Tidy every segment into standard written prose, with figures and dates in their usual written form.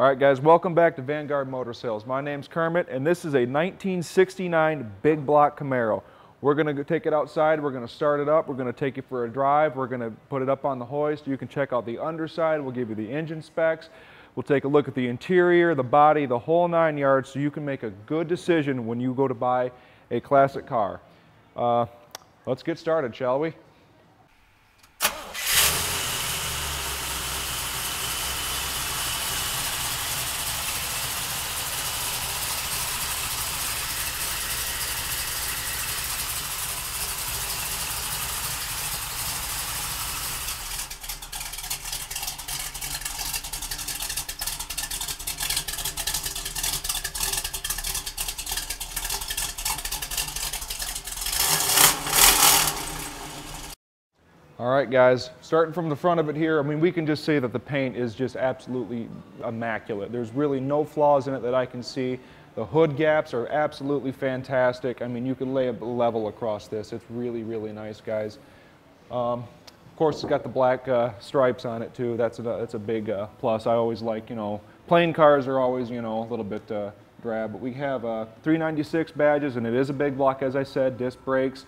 All right, guys, welcome back to Vanguard Motor Sales. My name's Kermit, and this is a 1969 big block Camaro. We're going to take it outside, we're going to start it up, we're going to take it for a drive, we're going to put it up on the hoist. You can check out the underside, we'll give you the engine specs, we'll take a look at the interior, the body, the whole 9 yards, so you can make a good decision when you go to buy a classic car. Let's get started, shall we? All right, guys, starting from the front of it here, I mean, we can just say that the paint is just absolutely immaculate. There's really no flaws in it that I can see. The hood gaps are absolutely fantastic. I mean, you can lay a level across this. It's really, really nice, guys. Of course, it's got the black stripes on it, too. That's a big plus. I always like, you know, plain cars are always, you know, a little bit drab. But we have 396 badges, and it is a big block, as I said, disc brakes.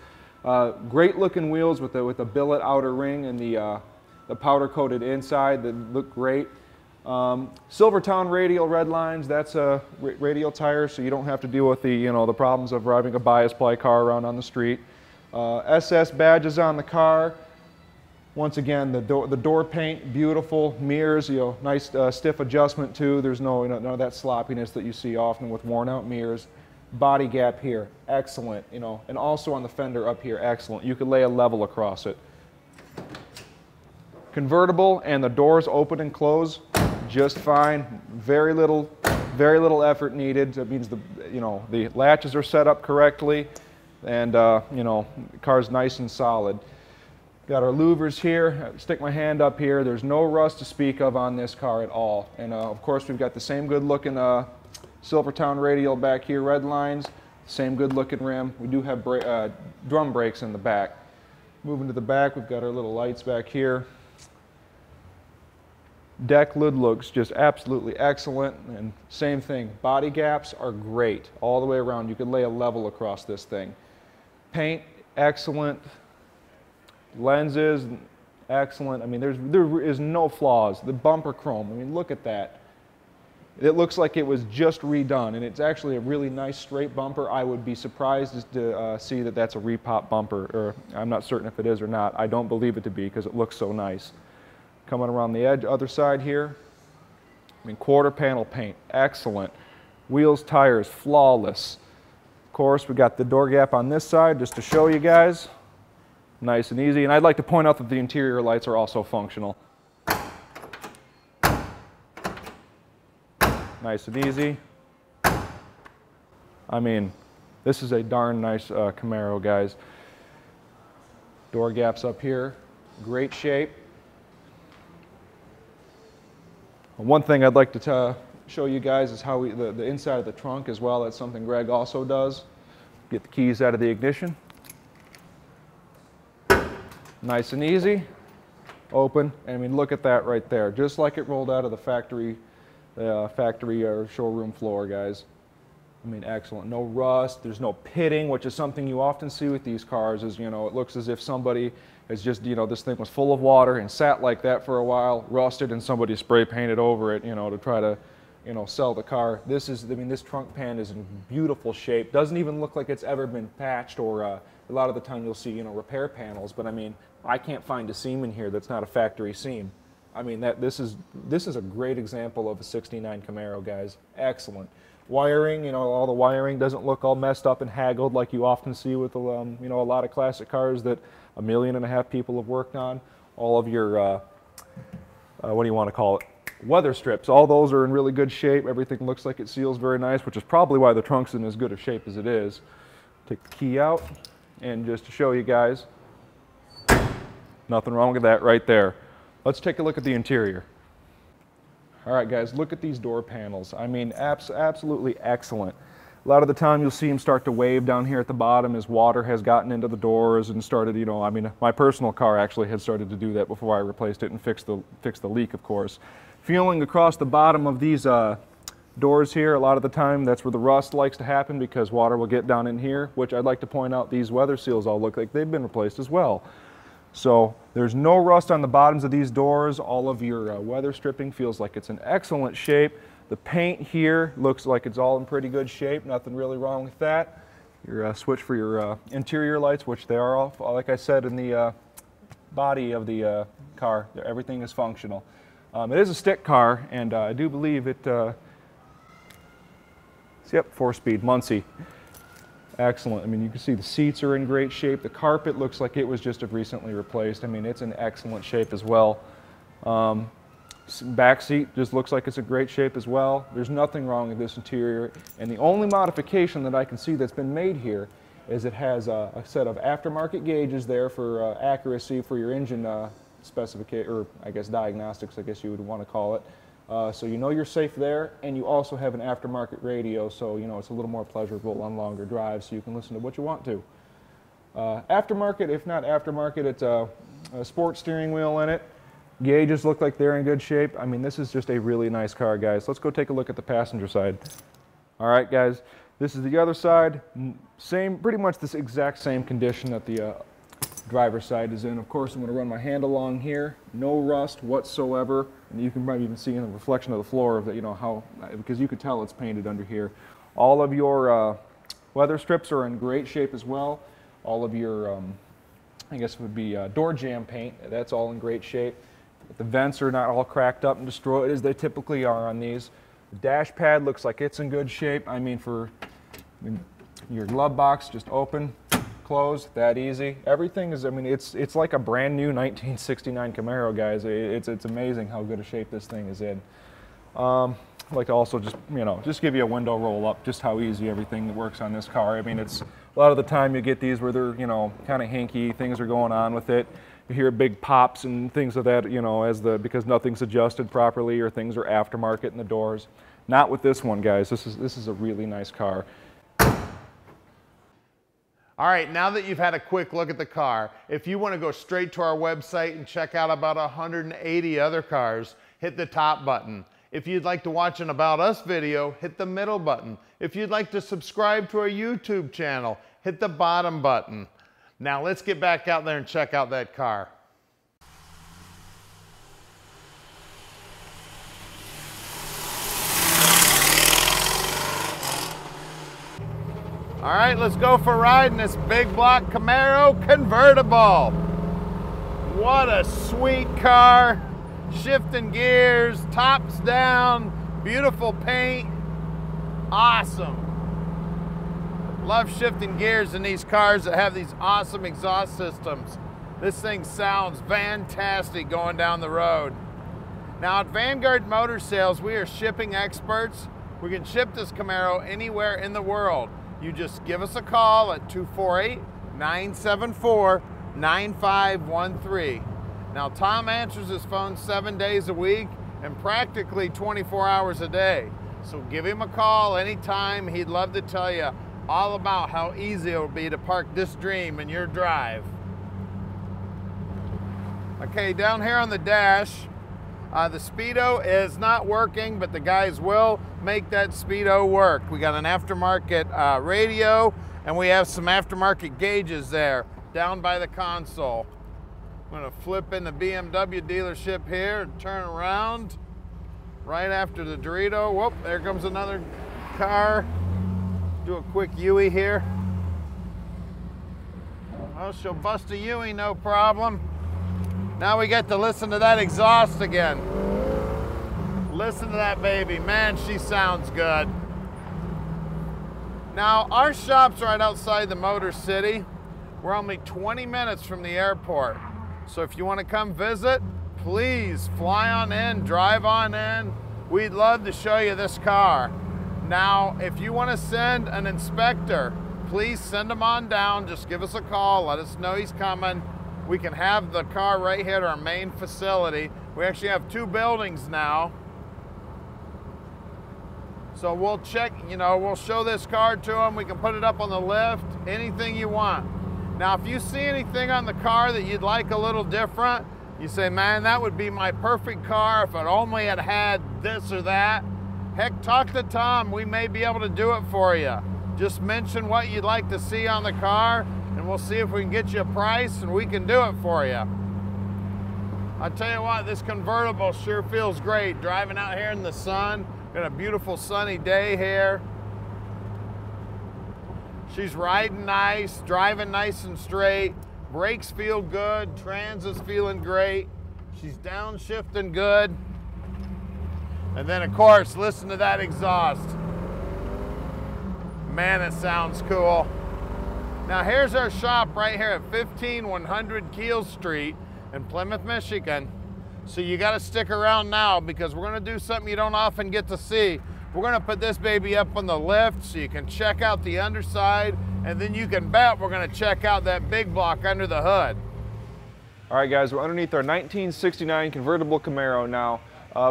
Great looking wheels with the billet outer ring and the powder coated inside that look great. Silvertown radial red lines, that's a radial tire, so you don't have to deal with the, you know, the problems of driving a bias ply car around on the street. SS badges on the car. Once again, the door paint, beautiful. Mirrors, you know, nice stiff adjustment too. There's no, you know, none of that sloppiness that you see often with worn out mirrors. Body gap here, excellent, you know, and also on the fender up here, excellent. You could lay a level across it. Convertible, and the doors open and close just fine. Very little effort needed. That means the, you know, the latches are set up correctly, and you know, the car's nice and solid. Got our louvers here. Stick my hand up here. There's no rust to speak of on this car at all, and of course we've got the same good looking. Silvertown radial back here, red lines, same good looking rim. We do have drum brakes in the back. Moving to the back, we've got our little lights back here. Deck lid looks just absolutely excellent, and same thing, body gaps are great all the way around. You could lay a level across this thing. Paint, excellent. Lenses, excellent. I mean, there is no flaws. The bumper chrome, I mean, look at that. It looks like it was just redone, and it's actually a really nice straight bumper. I would be surprised to see that that's a repop bumper, or I'm not certain if it is or not. I don't believe it to be because it looks so nice. Coming around the edge, other side here. I mean, quarter panel paint, excellent. Wheels, tires, flawless. Of course, we got the door gap on this side just to show you guys. Nice and easy, and I'd like to point out that the interior lights are also functional. Nice and easy. I mean, this is a darn nice Camaro, guys. Door gaps up here, great shape. One thing I'd like to show you guys is how the inside of the trunk as well. That's something Greg also does. Get the keys out of the ignition. Nice and easy. Open, I mean, look at that right there. Just like it rolled out of the factory. Factory or showroom floor, guys. I mean, excellent. No rust, there's no pitting, which is something you often see with these cars, is, you know, it looks as if somebody has just, you know, this thing was full of water and sat like that for a while, rusted, and somebody spray painted over it, you know, to try to, you know, sell the car. This is, I mean, this trunk pan is in beautiful shape. Doesn't even look like it's ever been patched, or a lot of the time you'll see, you know, repair panels, but I mean, I can't find a seam in here that's not a factory seam. I mean, this is a great example of a 69 Camaro, guys. Excellent. Wiring, you know, all the wiring doesn't look all messed up and haggled like you often see with, you know, a lot of classic cars that 1.5 million people have worked on. All of your, what do you want to call it? Weather strips. All those are in really good shape. Everything looks like it seals very nice, which is probably why the trunk's in as good of shape as it is. Take the key out, and just to show you guys, nothing wrong with that right there. Let's take a look at the interior. All right, guys, look at these door panels. I mean, absolutely excellent. A lot of the time you'll see them start to wave down here at the bottom as water has gotten into the doors and started, you know, I mean, my personal car actually had started to do that before I replaced it and fixed the leak, of course. Feeling across the bottom of these doors here, a lot of the time that's where the rust likes to happen because water will get down in here, which I'd like to point out these weather seals all look like they've been replaced as well. So there's no rust on the bottoms of these doors. All of your weather stripping feels like it's in excellent shape. The paint here looks like it's all in pretty good shape. Nothing really wrong with that. Your switch for your interior lights, which they are off, like I said, in the body of the car. Everything is functional. It is a stick car, and I do believe it, yep, 4-speed, Muncie. Excellent. I mean, you can see the seats are in great shape. The carpet looks like it was just recently replaced. I mean, it's in excellent shape as well. Back seat just looks like it's in great shape as well. There's nothing wrong with this interior. And the only modification that I can see that's been made here is it has a set of aftermarket gauges there for accuracy for your engine specification, or I guess diagnostics, I guess you would want to call it. So you know you're safe there, and you also have an aftermarket radio, so you know it's a little more pleasurable on longer drives, so you can listen to what you want to. Aftermarket, if not aftermarket, it's a sport steering wheel in it. Gauges look like they're in good shape. I mean, this is just a really nice car, guys. Let's go take a look at the passenger side. All right, guys, this is the other side. Same, pretty much this exact same condition that the driver's side is in. Of course, I'm going to run my hand along here. No rust whatsoever, and you can probably even see in the reflection of the floor of that, you know, how, because you could tell it's painted under here. All of your weather strips are in great shape as well. All of your, I guess it would be door jamb paint. That's all in great shape. The vents are not all cracked up and destroyed as they typically are on these. The dash pad looks like it's in good shape. I mean, your glove box just open, closed, that easy. Everything is, I mean, it's like a brand new 1969 Camaro, guys. It's amazing how good a shape this thing is in. I'd like to also just, you know, just give you a window roll up, just how easy everything works on this car. I mean, it's a lot of the time you get these where they're, you know, kind of hinky, things are going on with it. You hear big pops and things of that, you know, because nothing's adjusted properly or things are aftermarket in the doors. Not with this one, guys. This is a really nice car. All right, now that you've had a quick look at the car, if you want to go straight to our website and check out about 180 other cars, hit the top button. If you'd like to watch an About Us video, hit the middle button. If you'd like to subscribe to our YouTube channel, hit the bottom button. Now let's get back out there and check out that car. All right, let's go for a ride in this big block Camaro convertible. What a sweet car. Shifting gears, tops down, beautiful paint. Awesome. Love shifting gears in these cars that have these awesome exhaust systems. This thing sounds fantastic going down the road. Now at Vanguard Motor Sales, we are shipping experts. We can ship this Camaro anywhere in the world. You just give us a call at 248-974-9513. Now Tom answers his phone 7 days a week and practically 24 hours a day. So give him a call anytime. He'd love to tell you all about how easy it will be to park this dream in your drive. Okay, down here on the dash, the Speedo is not working, but the guys will make that Speedo work. We got an aftermarket radio, and we have some aftermarket gauges there down by the console. I'm gonna flip in the BMW dealership here and turn around right after the Dorito. Whoop, there comes another car. Do a quick U-ey here. Well, she'll bust a U-ey, no problem. Now we get to listen to that exhaust again. Listen to that baby. Man, she sounds good. Now, our shop's right outside the Motor City. We're only 20 minutes from the airport. So if you want to come visit, please fly on in, drive on in. We'd love to show you this car. Now, if you want to send an inspector, please send him on down. Just give us a call. Let us know he's coming. We can have the car right here at our main facility. We actually have 2 buildings now. So we'll check, you know, we'll show this car to him. We can put it up on the lift, anything you want. Now, if you see anything on the car that you'd like a little different, You say, man, that would be my perfect car if it only had had this or that. Heck, talk to Tom. We may be able to do it for you. Just mention what you'd like to see on the car, and we'll see if we can get you a price and we can do it for you. I tell you what, this convertible sure feels great. Driving out here in the sun, got a beautiful sunny day here. She's riding nice, driving nice and straight. Brakes feel good, transit's feeling great. She's downshifting good. And then of course, listen to that exhaust. Man, it sounds cool. Now here's our shop right here at 15100 Keele Street in Plymouth, Michigan. So you gotta stick around now because we're gonna do something you don't often get to see. We're gonna put this baby up on the lift so you can check out the underside, and then you can bet we're gonna check out that big block under the hood. All right guys, we're underneath our 1969 convertible Camaro now.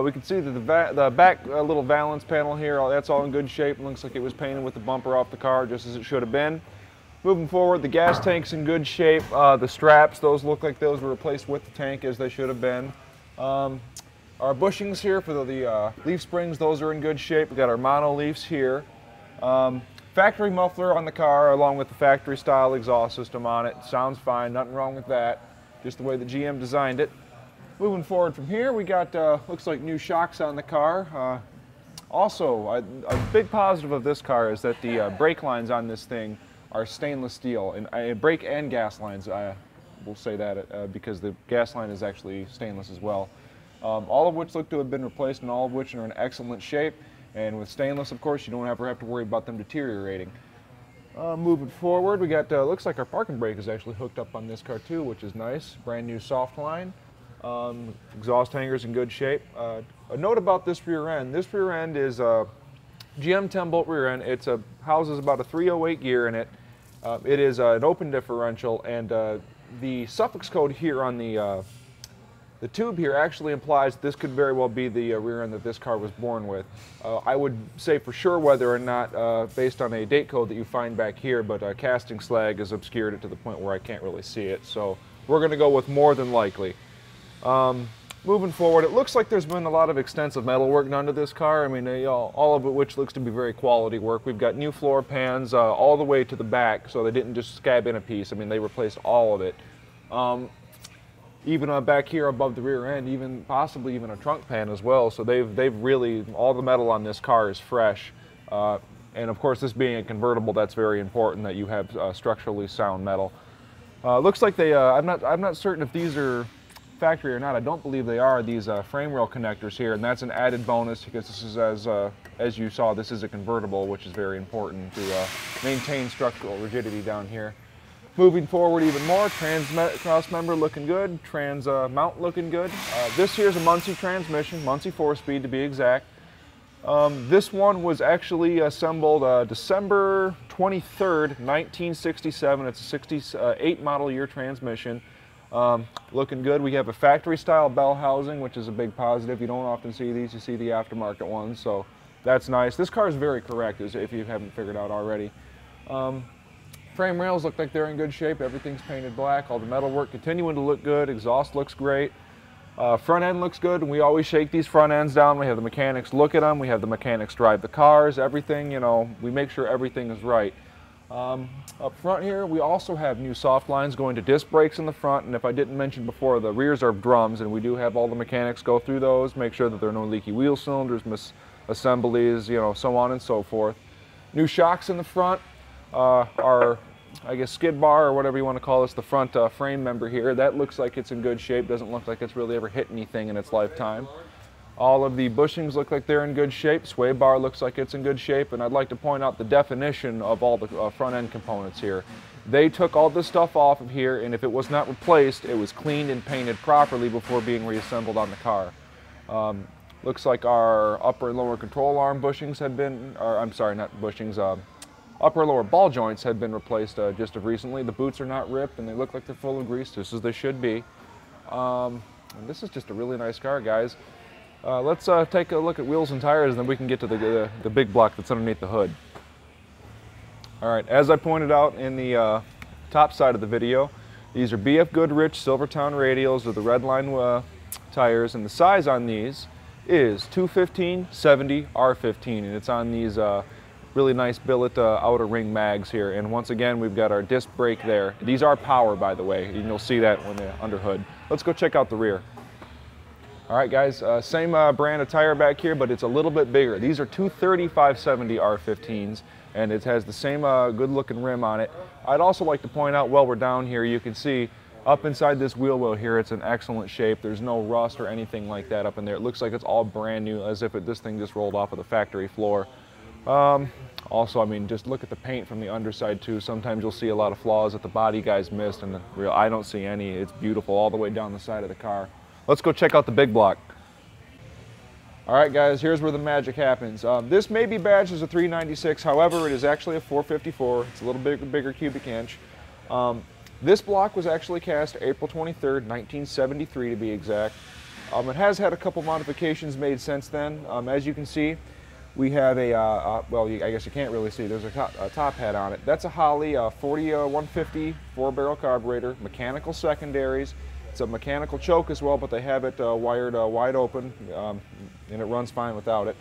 We can see that the back little valance panel here, that's all in good shape. It looks like it was painted with the bumper off the car, just as it should have been. Moving forward, the gas tank's in good shape. The straps, those look like those were replaced with the tank as they should have been. Our bushings here for the leaf springs, those are in good shape. We've got our mono leafs here. Factory muffler on the car, along with the factory style exhaust system on it. Sounds fine, nothing wrong with that. Just the way the GM designed it. Moving forward from here, we got, looks like new shocks on the car. Also, a big positive of this car is that the brake lines on this thing are stainless steel, and brake and gas lines, I will say that, because the gas line is actually stainless as well. All of which look to have been replaced and all of which are in excellent shape. And with stainless, of course, you don't ever have to worry about them deteriorating. Moving forward, we got, looks like our parking brake is actually hooked up on this car too, which is nice. Brand new soft line. Exhaust hanger's in good shape. A note about this rear end is a GM 10-bolt rear end. It houses about a 308 gear in it. It is an open differential, and the suffix code here on the tube here actually implies this could very well be the rear end that this car was born with. I would say for sure whether or not, based on a date code that you find back here, but casting slag has obscured it to the point where I can't really see it, so we're going to go with more than likely. Moving forward, it looks like there's been a lot of extensive metal work done to this car. I mean, all of it which looks to be very quality work. We've got new floor pans all the way to the back, so they didn't just scab in a piece. I mean, they replaced all of it. Even back here above the rear end, even possibly even a trunk pan as well. So they've really, all the metal on this car is fresh. And of course, this being a convertible, that's very important that you have structurally sound metal. Looks like they, I'm not certain if these are factory or not. I don't believe they are, these frame rail connectors here, and that's an added bonus because this is, as you saw, this is a convertible, which is very important to maintain structural rigidity down here. Moving forward even more, trans cross member looking good, trans mount looking good. This here's a Muncie transmission, Muncie 4-speed to be exact. This one was actually assembled December 23rd, 1967. It's a 68 model year transmission. Looking good. We have a factory style bell housing, which is a big positive. You don't often see these, you see the aftermarket ones, so that's nice. This car is very correct, if you haven't figured out already. Frame rails look like they're in good shape. Everything's painted black. All the metal work continuing to look good. Exhaust looks great. Front end looks good, and we always shake these front ends down. We have the mechanics look at them. We have the mechanics drive the cars. Everything, you know, we make sure everything is right. Up front here, we also have new soft lines going to disc brakes in the front, and if I didn't mention before, the rears are drums, and we do have all the mechanics go through those, make sure that there are no leaky wheel cylinders, misassemblies, you know, so on and so forth. New shocks in the front, our, I guess, skid bar, or whatever you want to call this, the front frame member here, that looks like it's in good shape, doesn't look like it's really ever hit anything in its lifetime. All of the bushings look like they're in good shape. Sway bar looks like it's in good shape, and I'd like to point out the definition of all the front end components here. They took all this stuff off of here, and if it was not replaced, it was cleaned and painted properly before being reassembled on the car. Looks like our upper and lower control arm bushings had been, or I'm sorry, not bushings, upper and lower ball joints had been replaced just of recently. The boots are not ripped, and they look like they're full of grease, just as they should be. And this is just a really nice car, guys. Let's take a look at wheels and tires, and then we can get to the big block that's underneath the hood. All right, as I pointed out in the top side of the video, These are BF Goodrich Silvertown radials with the Redline tires, and the size on these is 215/70 R15, and it's on these really nice billet outer ring mags here. And once again, we've got our disc brake there. These are power, by the way, and you'll see that when they're under hood. Let's go check out the rear. All right, guys, same brand of tire back here, but it's a little bit bigger. These are 235/70 R15s, and it has the same good-looking rim on it. I'd also like to point out, while we're down here, you can see up inside this wheel well here, it's in excellent shape. There's no rust or anything like that up in there. It looks like it's all brand new, as if this thing just rolled off of the factory floor. Also, I mean, just look at the paint from the underside too. Sometimes you'll see a lot of flaws that the body guys missed, and I don't see any. It's beautiful all the way down the side of the car. Let's go check out the big block. All right, guys, here's where the magic happens. This may be badged as a 396, however, it is actually a 454. It's a little bit bigger cubic inch. This block was actually cast April 23rd, 1973 to be exact. It has had a couple modifications made since then. As you can see, we have a, well, I guess you can't really see, there's a top hat on it. That's a Holley 40/150 4-barrel carburetor, mechanical secondaries. It's a mechanical choke as well, but they have it wired wide open, and it runs fine without it.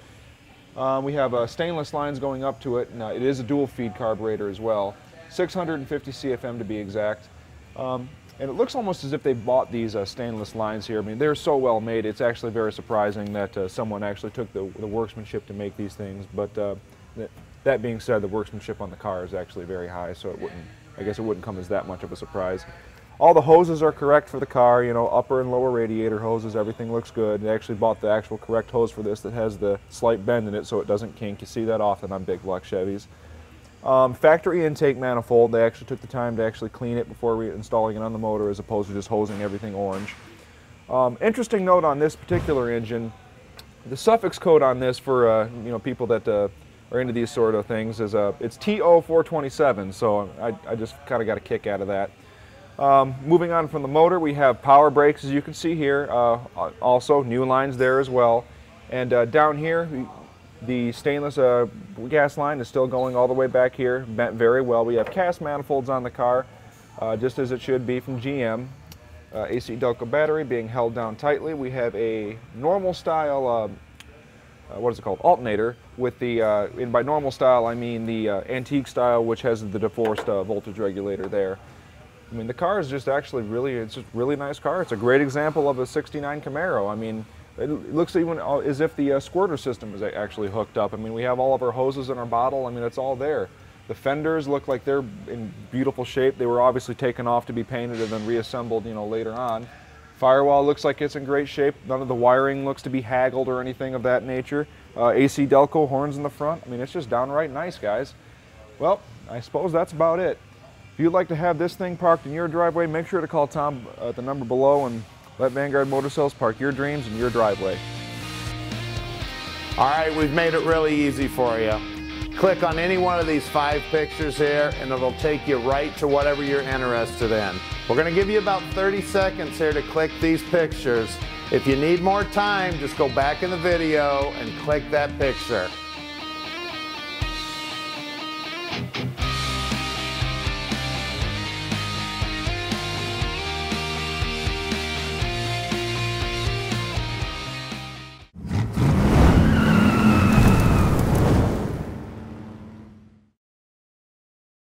We have stainless lines going up to it, and it is a dual feed carburetor as well. 650 CFM to be exact. And it looks almost as if they bought these stainless lines here. I mean, they're so well made, it's actually very surprising that someone actually took the workmanship to make these things. But that being said, the workmanship on the car is actually very high, so I guess it wouldn't come as that much of a surprise. All the hoses are correct for the car, you know, upper and lower radiator hoses, everything looks good. They actually bought the actual correct hose for this that has the slight bend in it so it doesn't kink. You see that often on big block Chevys. Factory intake manifold, they actually took the time to actually clean it before reinstalling it on the motor as opposed to just hosing everything orange. Interesting note on this particular engine, the suffix code on this for you know, people that are into these sort of things is it's TO427, so I just kind of got a kick out of that. Moving on from the motor, we have power brakes, as you can see here, also new lines there as well. And down here, the stainless gas line is still going all the way back here, bent very well. We have cast manifolds on the car, just as it should be from GM. AC Delco battery being held down tightly. We have a normal style, what is it called, alternator, with the, and by normal style I mean the antique style, which has the divorced voltage regulator there. I mean, the car is just actually really, it's just a really nice car. It's a great example of a 69 Camaro. I mean, it looks even as if the squirter system is actually hooked up. I mean, we have all of our hoses in our bottle. I mean, it's all there. The fenders look like they're in beautiful shape. They were obviously taken off to be painted and then reassembled, you know, later on. Firewall looks like it's in great shape. None of the wiring looks to be haggled or anything of that nature. AC Delco horns in the front. I mean, it's just downright nice, guys. Well, I suppose that's about it. If you'd like to have this thing parked in your driveway, make sure to call Tom at the number below and let Vanguard Motor Sales park your dreams in your driveway. All right, we've made it really easy for you. Click on any one of these 5 pictures here and it'll take you right to whatever you're interested in. We're going to give you about 30 seconds here to click these pictures. If you need more time, just go back in the video and click that picture.